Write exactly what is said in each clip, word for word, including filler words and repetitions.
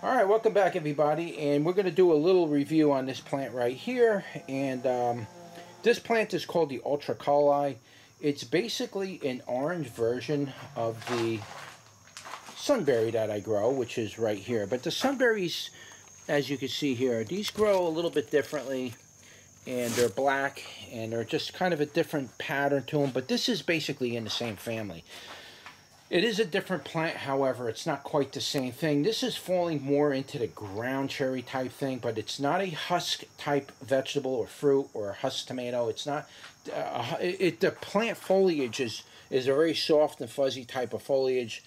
Alright, welcome back everybody, and we're going to do a little review on this plant right here. And um, this plant is called the Otricoli. It's basically an orange version of the Sunberry that I grow, which is right here. But the Sunberries, as you can see here, these grow a little bit differently, and they're black, and they're just kind of a different pattern to them, but this is basically in the same family. It is a different plant, however, it's not quite the same thing. This is falling more into the ground cherry type thing, but it's not a husk type vegetable or fruit or a husk tomato. It's not, uh, it, the plant foliage is, is a very soft and fuzzy type of foliage,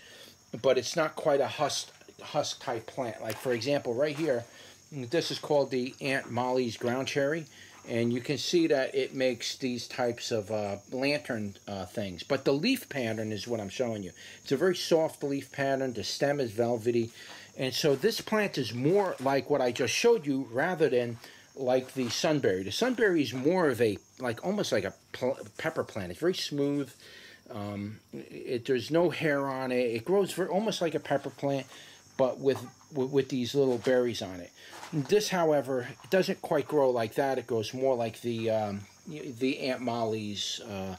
but it's not quite a husk, husk type plant. Like for example, right here, this is called the Aunt Molly's ground cherry. And you can see that it makes these types of uh, lantern uh, things. But the leaf pattern is what I'm showing you. It's a very soft leaf pattern. The stem is velvety. And so this plant is more like what I just showed you rather than like the Sunberry. The Sunberry is more of a, like almost like a pepper plant. It's very smooth. Um, it, there's no hair on it. It grows very, almost like a pepper plant, but with, with these little berries on it. This, however, doesn't quite grow like that. It grows more like the um, the Aunt Molly's, uh,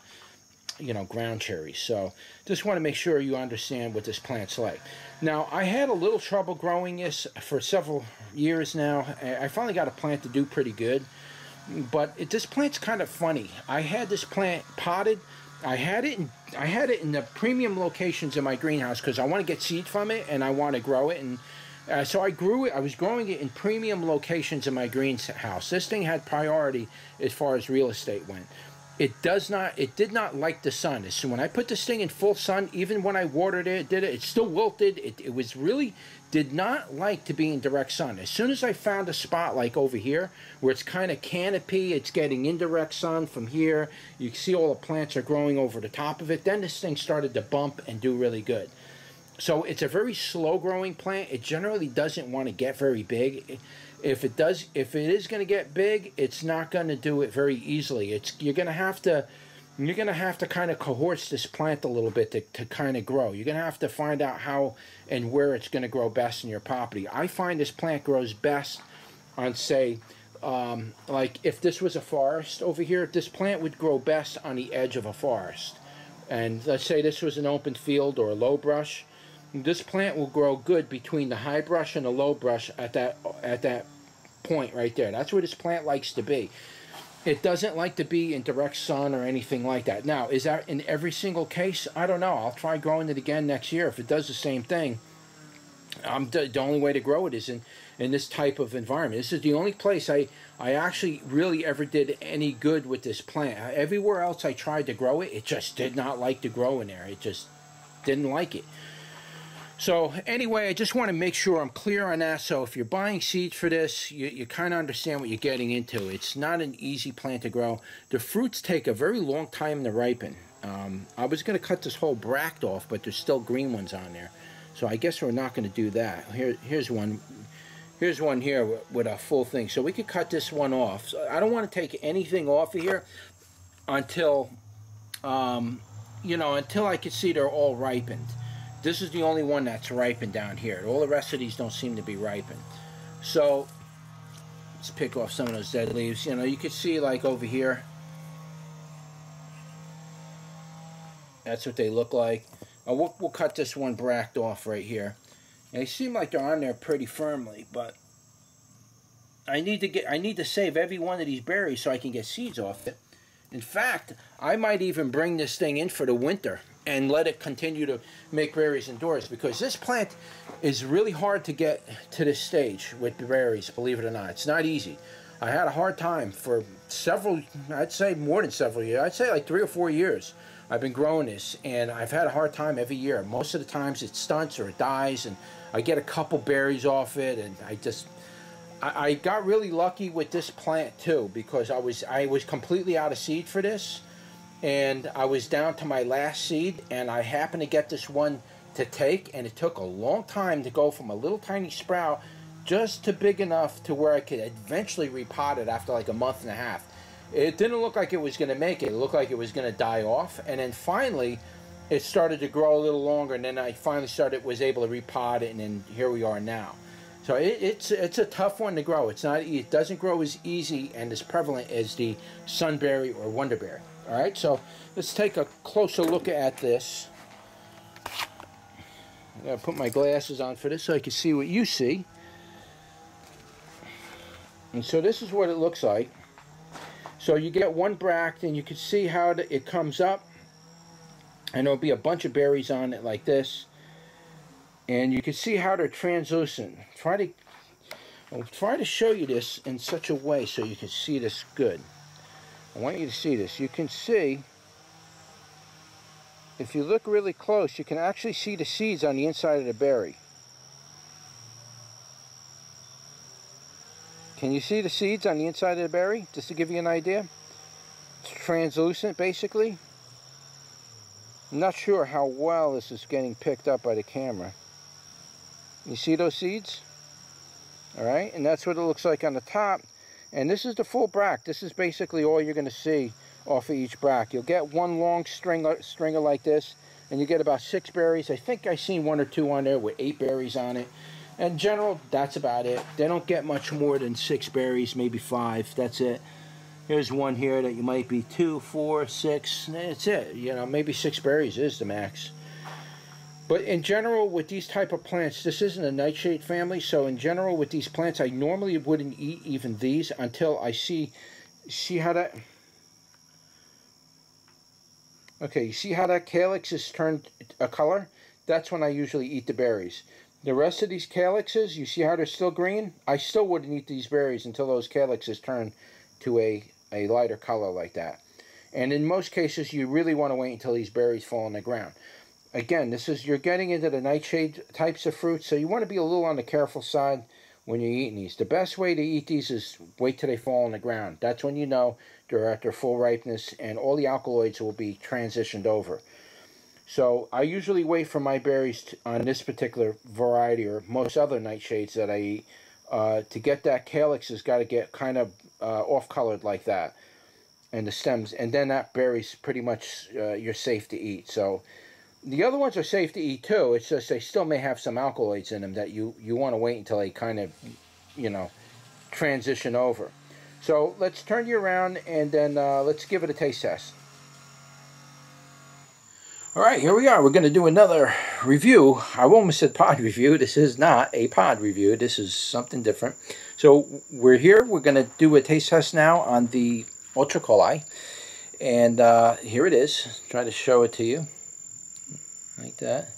you know, ground cherry. So just want to make sure you understand what this plant's like. Now, I had a little trouble growing this for several years now. I finally got a plant to do pretty good. But it, this plant's kind of funny. I had this plant potted. I had it in, I had it in the premium locations in my greenhouse because I want to get seed from it and I want to grow it. And uh, so I grew it. I was growing it in premium locations in my greenhouse. This thing had priority as far as real estate went. It does not. It did not like the sun. So when I put this thing in full sun, even when I watered it, did it, it still wilted. It, it was really did not like to be in direct sun. As soon as I found a spot like over here, where it's kind of canopy, it's getting indirect sun from here. You can see all the plants are growing over the top of it. Then this thing started to bump and do really good. So it's a very slow-growing plant. It generally doesn't want to get very big. If it does, if it is going to get big, it's not going to do it very easily. It's you're going to have to, you're going to have to kind of coerce this plant a little bit to, to kind of grow. You're going to have to find out how and where it's going to grow best in your property. I find this plant grows best on, say, um, like if this was a forest over here, this plant would grow best on the edge of a forest. And let's say this was an open field or a low brush. This plant will grow good between the high brush and the low brush at that at that point right there. That's where this plant likes to be. It doesn't like to be in direct sun or anything like that. Now, is that in every single case? I don't know. I'll try growing it again next year. If it does the same thing, I'm the only way to grow it is in, in this type of environment. This is the only place I, I actually really ever did any good with this plant. Everywhere else I tried to grow it, it just did not like to grow in there. It just didn't like it. So anyway, I just want to make sure I'm clear on that. So if you're buying seeds for this, you, you kind of understand what you're getting into. It's not an easy plant to grow. The fruits take a very long time to ripen. Um, I was going to cut this whole bract off, but there's still green ones on there. So I guess we're not going to do that. Here, here's one. Here's one here with, with a full thing. So we could cut this one off. So I don't want to take anything off of here until, um, you know, until I can see they're all ripened. This is the only one that's ripened down here. All the rest of these don't seem to be ripened. So let's pick off some of those dead leaves. You know, you can see like over here. That's what they look like. Uh, we'll, we'll cut this one bract off right here. They seem like they're on there pretty firmly, but I need to get I need to save every one of these berries so I can get seeds off it. In fact, I might even bring this thing in for the winter and let it continue to make berries indoors, because this plant is really hard to get to this stage with the berries, believe it or not. It's not easy. I had a hard time for several, I'd say more than several years. I'd say like three or four years I've been growing this, and I've had a hard time every year. Most of the times it stunts or it dies, and I get a couple berries off it, and I just... I got really lucky with this plant too, because I was I was completely out of seed for this, and I was down to my last seed, and I happened to get this one to take, and it took a long time to go from a little tiny sprout just to big enough to where I could eventually repot it after like a month and a half. It didn't look like it was going to make it. It looked like it was going to die off, and then finally it started to grow a little longer, and then I finally started was able to repot it, and then here we are now. So it, it's it's a tough one to grow. It's not it doesn't grow as easy and as prevalent as the Sunberry or Wonderberry. All right, so let's take a closer look at this. I'm gonna put my glasses on for this so I can see what you see. And so this is what it looks like. So you get one bract, and you can see how it comes up, and there'll be a bunch of berries on it like this. And you can see how they're translucent. Try to I'll try to show you this in such a way so you can see this good. I want you to see this. You can see, if you look really close, you can actually see the seeds on the inside of the berry. Can you see the seeds on the inside of the berry? Just to give you an idea. It's translucent, basically. I'm not sure how well this is getting picked up by the camera. You see those seeds? All right, and that's what it looks like on the top. And this is the full bract. This is basically all you're going to see off of each bract. You'll get one long string, stringer like this, and you get about six berries. I think I've seen one or two on there with eight berries on it. In general, that's about it. They don't get much more than six berries, maybe five. That's it. Here's one here that you might be two, four, six. That's it. You know, maybe six berries is the max. But in general, with these type of plants, this isn't a nightshade family. So in general, with these plants, I normally wouldn't eat even these until I see, see how that. Okay, you see how that calyx has turned a color? That's when I usually eat the berries. The rest of these calyxes, you see how they're still green? I still wouldn't eat these berries until those calyxes turn to a, a lighter color like that. And in most cases, you really want to wait until these berries fall on the ground. Again, this is you're getting into the nightshade types of fruit, so you want to be a little on the careful side when you're eating these. The best way to eat these is wait till they fall on the ground. That's when you know they're at their full ripeness and all the alkaloids will be transitioned over. So I usually wait for my berries to, on this particular variety or most other nightshades that I eat, uh, to get that calyx has got to get kind of uh, off-colored like that, and the stems, and then that berry's pretty much uh, you're safe to eat. So the other ones are safe to eat too. It's just they still may have some alkaloids in them that you you want to wait until they kind of, you know, transition over. So let's turn you around and then uh, let's give it a taste test. All right, here we are. We're going to do another review. I almost said pod review. This is not a pod review. This is something different. So we're here. We're going to do a taste test now on the Otricoli. And uh, here it is. Try to show it to you. Like that.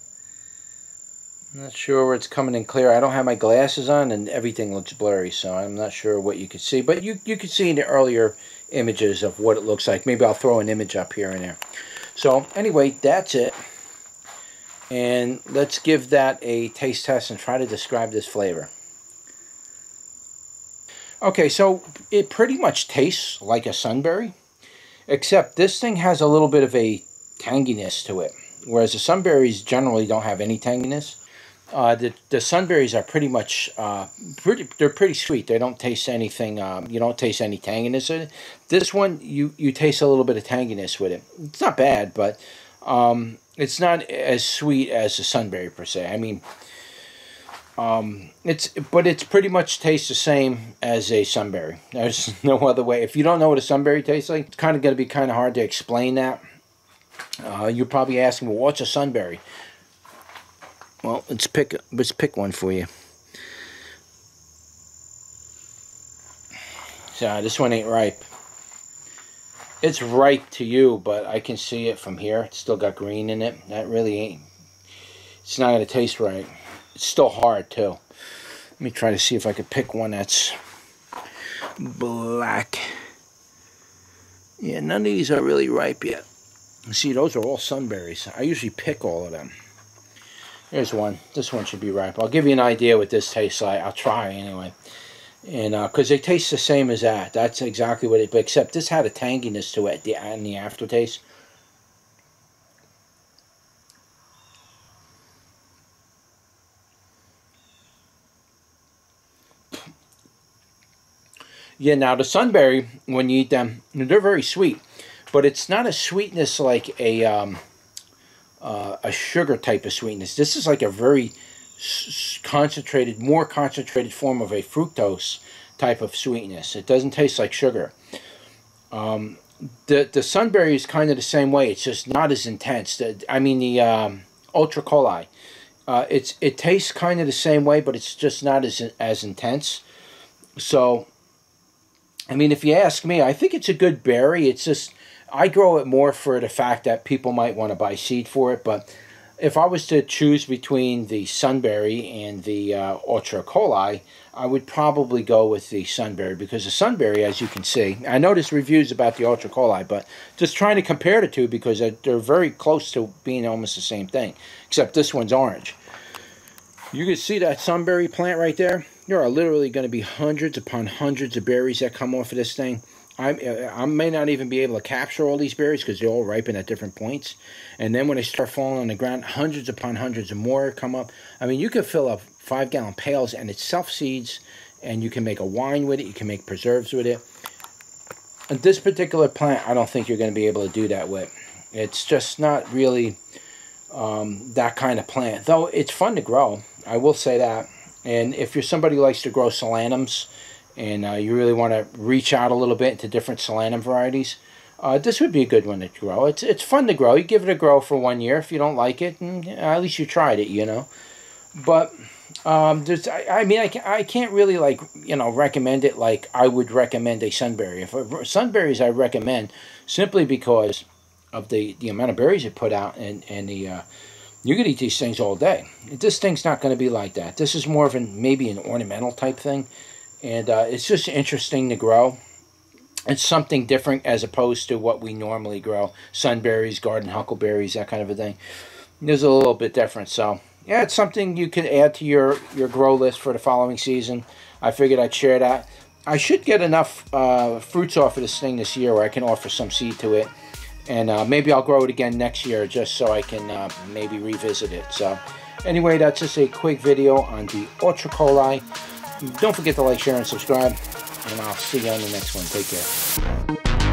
I'm not sure where it's coming in clear. I don't have my glasses on and everything looks blurry, so I'm not sure what you can see. But you, you can see in the earlier images of what it looks like. Maybe I'll throw an image up here and there. So anyway, that's it, and let's give that a taste test and try to describe this flavor. Okay, so it pretty much tastes like a Sunberry, except this thing has a little bit of a tanginess to it, whereas the Sunberries generally don't have any tanginess. Uh, the, the Sunberries are pretty much, uh, pretty, they're pretty sweet. They don't taste anything, um, you don't taste any tanginess in it. This one, you, you taste a little bit of tanginess with it. It's not bad, but um, it's not as sweet as the Sunberry per se. I mean, um, it's but it's pretty much tastes the same as a Sunberry. There's no other way. If you don't know what a Sunberry tastes like, it's kind of going to be kind of hard to explain that. Uh, you're probably asking, well, what's a Sunberry? Well, let's pick, let's pick one for you. So this one ain't ripe. It's ripe to you, but I can see it from here. It's still got green in it. That really ain't. It's not going to taste right. It's still hard, too. Let me try to see if I could pick one that's black. Yeah, none of these are really ripe yet. See, those are all Sunberries. I usually pick all of them. Here's one. This one should be ripe. I'll give you an idea what this tastes like. I'll try anyway. And because uh, they taste the same as that. That's exactly what it is. Except this had a tanginess to it in the aftertaste. Yeah, now the Sunberry, when you eat them, they're very sweet. But it's not a sweetness like a... Um, Uh, a sugar type of sweetness. This is like a very concentrated, more concentrated form of a fructose type of sweetness. It doesn't taste like sugar. Um, the the Sunberry is kind of the same way. It's just not as intense. The, I mean the um, Otricoli. Uh, it's it tastes kind of the same way, but it's just not as as intense. So, I mean, if you ask me, I think it's a good berry. It's just I grow it more for the fact that people might want to buy seed for it, but if I was to choose between the Sunberry and the uh, Otricoli, I would probably go with the Sunberry, because the Sunberry, as you can see, I noticed reviews about the Otricoli, but just trying to compare the two because they're very close to being almost the same thing, except this one's orange. You can see that Sunberry plant right there. There are literally going to be hundreds upon hundreds of berries that come off of this thing. I'm, I may not even be able to capture all these berries because they all ripen at different points. And then when they start falling on the ground, hundreds upon hundreds of more come up. I mean, you could fill up five-gallon pails, and it self-seeds, and you can make a wine with it. You can make preserves with it. And this particular plant, I don't think you're going to be able to do that with. It's just not really um, that kind of plant, though it's fun to grow. I will say that. And if you're somebody who likes to grow solanums, and uh, you really want to reach out a little bit into different solanum varieties, uh, this would be a good one to grow. It's it's fun to grow. You give it a grow for one year. If you don't like it, and at least you tried it, you know. But um, there's, I, I mean, I can't, I can't really, like, you know, recommend it like I would recommend a Sunberry. If Sunberries I recommend simply because of the, the amount of berries it put out, and, and the uh, you could eat these things all day. This thing's not going to be like that. This is more of an, maybe an ornamental type thing. And uh, it's just interesting to grow. It's something different as opposed to what we normally grow. Sunberries, garden huckleberries, that kind of a thing. There's a little bit different. So, yeah, it's something you could add to your, your grow list for the following season. I figured I'd share that. I should get enough uh, fruits off of this thing this year where I can offer some seed to it. And uh, maybe I'll grow it again next year just so I can uh, maybe revisit it. So, anyway, that's just a quick video on the Otricoli. Don't forget to like, share, and subscribe, and I'll see you on the next one. Take care.